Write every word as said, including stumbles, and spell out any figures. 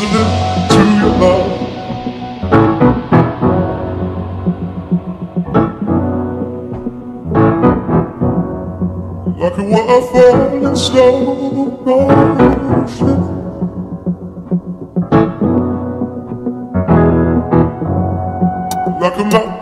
listening to your love. Like a waterfall in slow motion, like a mountain